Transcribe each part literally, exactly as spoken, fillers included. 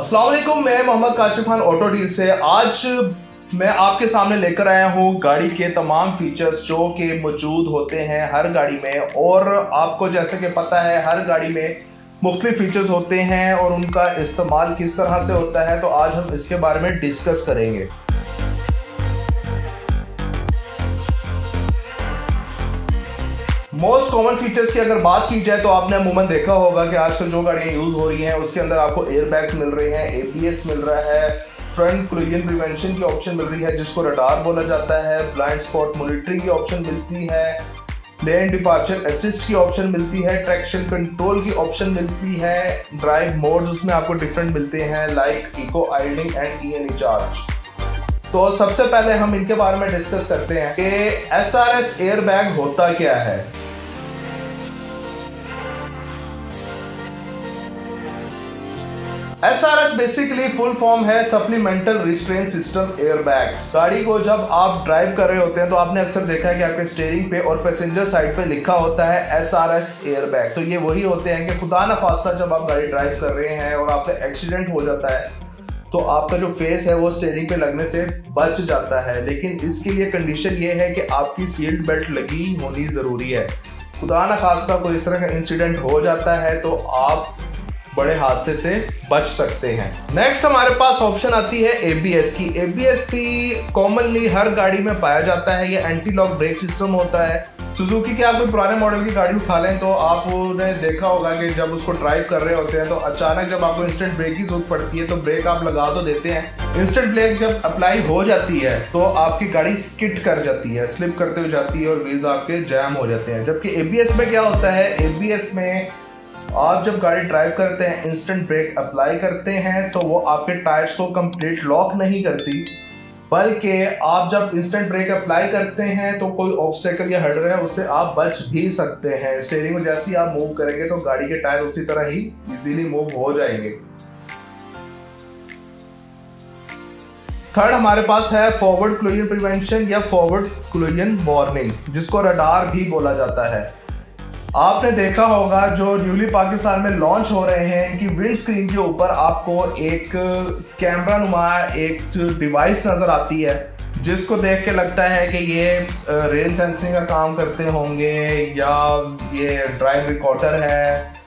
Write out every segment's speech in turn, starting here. अस्सलाम वालेकुम, मैं मोहम्मद काशिफ खान ऑटोडील्स से आज मैं आपके सामने लेकर आया हूँ गाड़ी के तमाम फीचर्स जो कि मौजूद होते हैं हर गाड़ी में। और आपको जैसे कि पता है हर गाड़ी में मुख्तलिफ फीचर्स होते हैं और उनका इस्तेमाल किस तरह से होता है, तो आज हम इसके बारे में डिस्कस करेंगे। मोस्ट कॉमन फीचर्स की अगर बात की जाए तो आपने अमूमन देखा होगा कि आजकल जो गाड़ियाँ यूज़ हो रही हैं उसके अंदर आपको एयरबैग्स मिल रहे हैं, ए बी एस मिल रहा है, फ्रंट कोलिजन प्रिवेंशन की ऑप्शन मिल रही है जिसको रडार बोला जाता है, ब्लाइंड स्पॉट मॉनिटरिंग की ऑप्शन मिलती है, लेन डिपार्चर असिस्ट की ऑप्शन मिलती है, ट्रैक्शन कंट्रोल की ऑप्शन मिलती है, ड्राइव मोड्स उसमें आपको डिफरेंट मिलते हैं like eco idling and E N E charge. तो सबसे पहले हम इनके बारे में डिस्कस करते हैं कि एस आर एस एयरबैग होता क्या है। S R S basically full form है सप्लीमेंटल रिस्ट्रेंट सिस्टम एयरबैग्स। गाड़ी को जब आप ड्राइव कर रहे होते हैं तो आपने अक्सर देखा है कि आपके स्टीयरिंग पे और पैसेंजर साइड पे लिखा होता है एस आर एस एयरबैग। तो ये वही होते हैं कि खुदा न खास्ता जब आप गाड़ी ड्राइव कर रहे हैं और आपका एक्सीडेंट हो जाता है तो आपका जो फेस है वो स्टीयरिंग पे लगने से बच जाता है, लेकिन इसके लिए कंडीशन ये है कि आपकी सीट बेल्ट लगी होनी ज़रूरी है। खुदा न खास्ता कोई इस तरह का इंसिडेंट हो जाता है तो आप बड़े हादसे से बच सकते हैं। नेक्स्ट हमारे पास ऑप्शन आती है ए बी एस की। ए बी एस भी कॉमनली हर गाड़ी में पाया जाता है। ये एंटी लॉक ब्रेक सिस्टम होता है। सुजुकी के आप कोई पुराने मॉडल की गाड़ी उठा लें तो आपने देखा होगा कि जब उसको ड्राइव कर रहे होते हैं तो अचानक जब आपको इंस्टेंट ब्रेक की जरूरत पड़ती है तो ब्रेक आप लगा तो देते हैं, इंस्टेंट ब्रेक जब अप्लाई हो जाती है तो आपकी गाड़ी स्किट कर जाती है, स्लिप करते हुए जाती है और व्हील्स आपके जैम हो जाते हैं। जबकि ए बी एस में क्या होता है, ए बी एस में आप जब गाड़ी ड्राइव करते हैं इंस्टेंट ब्रेक अप्लाई करते हैं तो वो आपके टायर्स को कंप्लीट लॉक नहीं करती, बल्कि आप जब इंस्टेंट ब्रेक अप्लाई करते हैं तो कोई ऑब्स्टेकल या हर्डल है उससे आप बच भी सकते हैं। स्टीयरिंग में जैसे ही आप मूव करेंगे तो गाड़ी के टायर उसी तरह ही इजीली मूव हो जाएंगे। थर्ड हमारे पास है फॉरवर्ड कोलिजन प्रिवेंशन या फॉरवर्ड कोलिजन वार्निंग जिसको रडार भी बोला जाता है। आपने देखा होगा जो न्यूली पाकिस्तान में लॉन्च हो रहे हैं कि विंड स्क्रीन के ऊपर आपको एक कैमरा नुमा एक डिवाइस नज़र आती है जिसको देख के लगता है कि ये रेन सेंसिंग का काम करते होंगे या ये ड्राइव रिकॉर्डर है।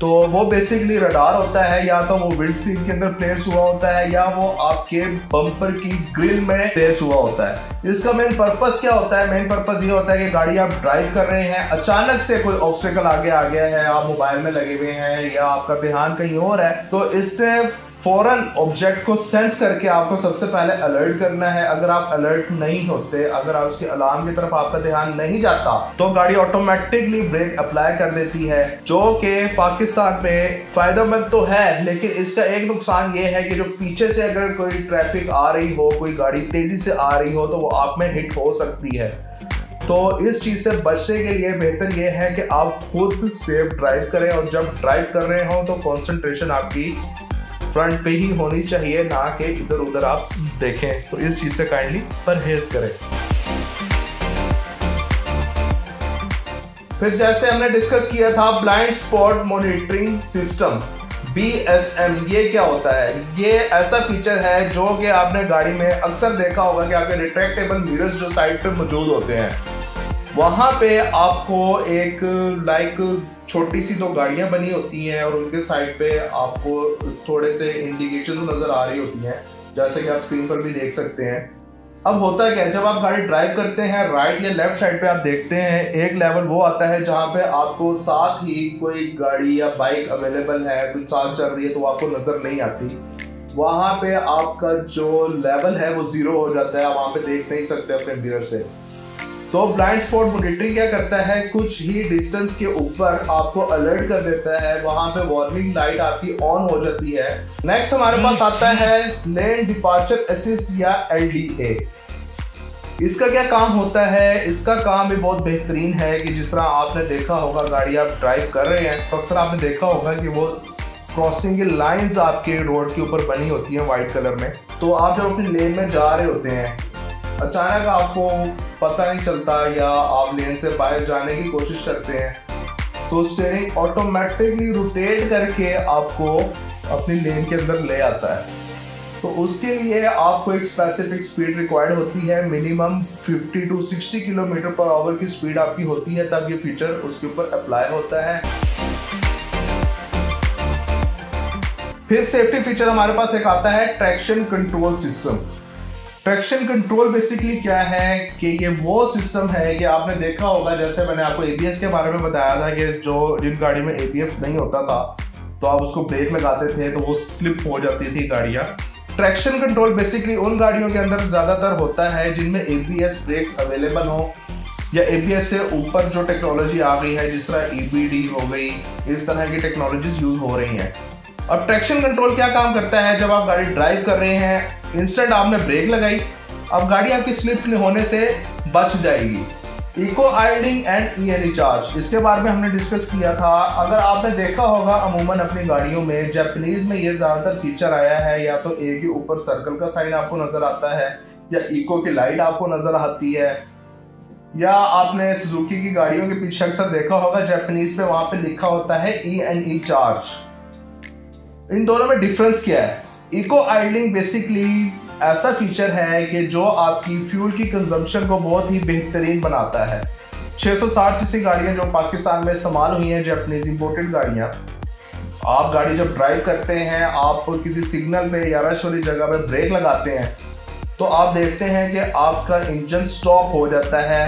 तो वो बेसिकली रडार होता है, या तो वो विंड स्क्रीन के अंदर प्लेस हुआ होता है या वो आपके बम्पर की ग्रिल में प्लेस हुआ होता है। इसका मेन पर्पस क्या होता है? मेन पर्पस ये होता है कि गाड़ी आप ड्राइव कर रहे हैं, अचानक से कोई ऑब्स्टेकल आगे आ गया है, आप मोबाइल में लगे हुए हैं या आपका ध्यान कहीं और है, तो इससे फौरन ऑब्जेक्ट को सेंस करके आपको सबसे पहले अलर्ट करना है। अगर आप अलर्ट नहीं होते, अगर आप उसके अलार्म की तरफ आपका ध्यान नहीं जाता तो गाड़ी ऑटोमेटिकली ब्रेक अप्लाई कर देती है, जो कि पाकिस्तान में फायदेमंद तो है, लेकिन इसका एक नुकसान ये है कि जो पीछे से अगर कोई ट्रैफिक आ रही हो, कोई गाड़ी तेजी से आ रही हो तो वो आप में हिट हो सकती है। तो इस चीज़ से बचने के लिए बेहतर यह है कि आप खुद सेफ ड्राइव करें, और जब ड्राइव कर रहे हो तो कॉन्सेंट्रेशन आपकी फ्रंट पे ही होनी चाहिए, ना कि इधर उधर आप देखें। तो इस चीज़ से काइंडली परहेज करें। फिर जैसे हमने डिस्कस किया था blind spot monitoring system B S M, ये क्या होता है? ये ऐसा फीचर है जो कि आपने गाड़ी में अक्सर देखा होगा कि आपके रिट्रैक्टेबल मिरर्स जो साइड पे मौजूद होते हैं वहाँ पे आपको एक लाइक छोटी सी दो गाड़ियाँ बनी होती हैं और उनके साइड पे आपको थोड़े से इंडिकेशन नज़र आ रही होती हैं, जैसे कि आप स्क्रीन पर भी देख सकते हैं। अब होता है क्या, जब आप गाड़ी ड्राइव करते हैं राइट या लेफ्ट साइड पे आप देखते हैं एक लेवल वो आता है जहाँ पे आपको साथ ही कोई गाड़ी या बाइक अवेलेबल है, कोई साथ चल रही है तो आपको नज़र नहीं आती, वहाँ पे आपका जो लेवल है वो ज़ीरो हो जाता है, आप वहाँ पर देख नहीं सकते अपने मिरर से। तो ब्लाइंड स्पॉट मॉनिटरिंग क्या करता है, कुछ ही डिस्टेंस के ऊपर आपको अलर्ट कर देता है, वहां पे वार्निंग लाइट आपकी ऑन हो जाती है। नेक्स्ट हमारे पास आता है लेन डिपार्चर असिस्ट या एल डी ए। इसका क्या काम होता है? इसका काम भी बहुत बेहतरीन है कि जिस तरह आपने देखा होगा गाड़ी आप ड्राइव कर रहे हैं तो अक्सर आपने देखा होगा कि वो क्रॉसिंग की लाइन्स आपके रोड के ऊपर बनी होती है वाइट कलर में, तो आप जब अपनी लेन में जा रहे होते हैं अचानक आपको पता नहीं चलता या आप लेन से बाहर जाने की कोशिश करते हैं तो स्टीयरिंग ऑटोमेटिकली रोटेट करके आपको अपनी लेन के अंदर ले आता है। तो उसके लिए आपको एक स्पेसिफिक स्पीड रिक्वायर्ड होती है, minimum fifty to sixty kilometre per hour की स्पीड आपकी होती है, तब ये फीचर उसके ऊपर अप्लाई होता है। फिर सेफ्टी फीचर हमारे पास एक आता है traction control system. Traction control basically क्या है कि ये वो सिस्टम है कि आपने देखा होगा, जैसे मैंने आपको एबीएस के बारे में बताया था कि जो जिन गाड़ी में एबीएस नहीं होता था तो आप उसको ब्रेक लगाते थे तो वो स्लिप हो जाती थी गाड़ियाँ। ट्रैक्शन कंट्रोल बेसिकली उन गाड़ियों के अंदर ज़्यादातर होता है जिनमें एबीएस ब्रेक्स अवेलेबल हों या एबीएस से ऊपर जो टेक्नोलॉजी आ गई है, जिस तरह ईबीडी हो गई, इस तरह की टेक्नोलॉजीज यूज हो रही हैं। अब ट्रैक्शन कंट्रोल क्या काम करता है, जब आप गाड़ी ड्राइव कर रहे हैं, इंस्टेंट आपने ब्रेक लगाई, अब गाड़ी आपकी स्लिप होने से बच जाएगी। इको आइडलिंग एंड एने-चार्ज, इसके बारे में हमने डिस्कस किया था। अगर आपने देखा होगा अमूमन अपनी गाड़ियों में, जापानीज में ये ज़्यादातर फीचर आया है, या तो ए के ऊपर सर्कल का साइन आपको नज़र आता है, या इको की लाइट आपको नज़र आती है, या आपने सुजुकी की गाड़ियों के पीछे अक्सर देखा होगा जापानीज में वहाँ पर लिखा होता है एने-चार्ज। इन दोनों में डिफरेंस क्या है? इको आइडलिंग बेसिकली ऐसा फीचर है कि जो आपकी फ्यूल की कंजम्पशन को बहुत ही बेहतरीन बनाता है। सिक्स सिक्सटी सीसी गाड़ियाँ जो पाकिस्तान में इस्तेमाल हुई हैं, जापानीज इंपोर्टेड गाड़ियाँ, आप गाड़ी जब ड्राइव करते हैं, आप किसी सिग्नल पे या रश वाली जगह पे ब्रेक लगाते हैं तो आप देखते हैं कि आपका इंजन स्टॉप हो जाता है,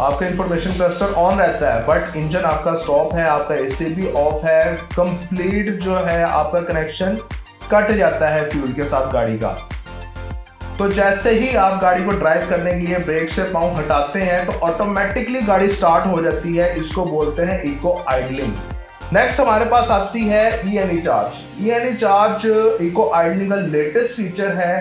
आपका इंफॉर्मेशन क्लस्टर ऑन रहता है, बट इंजन आपका स्टॉप है, आपका एसी भी ऑफ है, कंप्लीट जो है आपका कनेक्शन कट जाता है फ्यूल के साथ गाड़ी का। तो जैसे ही आप गाड़ी को ड्राइव करने के लिए ब्रेक से पाँव हटाते हैं तो ऑटोमेटिकली गाड़ी स्टार्ट हो जाती है, इसको बोलते हैं इको आइडलिंग। नेक्स्ट हमारे पास आती है एने-चार्ज। एने-चार्ज इको आइडलिंग का लेटेस्ट फीचर है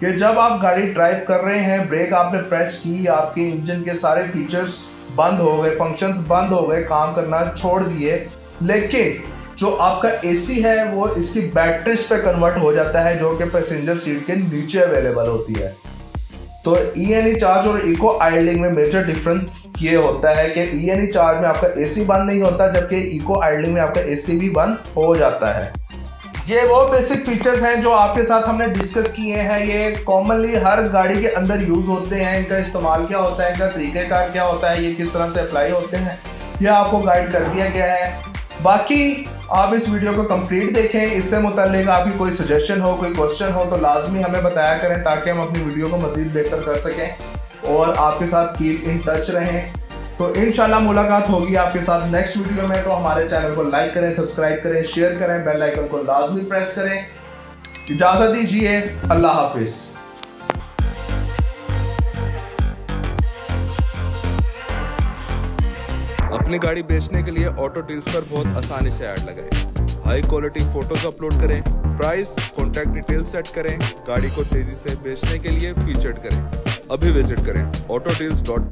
कि जब आप गाड़ी ड्राइव कर रहे हैं, ब्रेक आपने प्रेस की, आपके इंजन के सारे फीचर्स बंद हो गए, फंक्शंस बंद हो गए, काम करना छोड़ दिए, लेकिन जो आपका एसी है वो इसकी बैटरीज पे कन्वर्ट हो जाता है, जो कि पैसेंजर सीट के नीचे अवेलेबल होती है। तो एने-चार्ज और इको आइडलिंग में मेजर डिफरेंस ये होता है कि एने-चार्ज में आपका एसी बंद नहीं होता, जबकि इको आइडलिंग में आपका एसी भी बंद हो जाता है। ये वो बेसिक फीचर्स हैं जो आपके साथ हमने डिस्कस किए हैं। ये कॉमनली हर गाड़ी के अंदर यूज़ होते हैं, इनका इस्तेमाल क्या होता है, इनका तरीक़ेकार क्या होता है, ये किस तरह से अप्लाई होते हैं, यह आपको गाइड कर दिया गया है। बाकी आप इस वीडियो को कंप्लीट देखें, इससे मुतल्लिक आपकी कोई सजेशन हो, कोई क्वेश्चन हो तो लाजमी हमें बताया करें, ताकि हम अपनी वीडियो को मज़ीद बेहतर कर सकें और आपके साथ कीप इन टच रहें। तो इंशाल्लाह मुलाकात होगी आपके साथ नेक्स्ट वीडियो में। तो हमारे चैनल को लाइक करें, सब्सक्राइब करें, शेयर करें, बेल आइकन को लाजमी प्रेस करें। इजाज़त दीजिए, अल्लाह हाफिज़। अपनी गाड़ी बेचने के लिए ऑटोडील्स पर बहुत आसानी से ऐड लगाएं, हाई क्वालिटी फोटोज अपलोड करें, प्राइस कॉन्टैक्ट डिटेल सेट करें, गाड़ी को तेजी से बेचने के लिए फीचर्ड करें। अभी विजिट करें ऑटोडील्स डॉट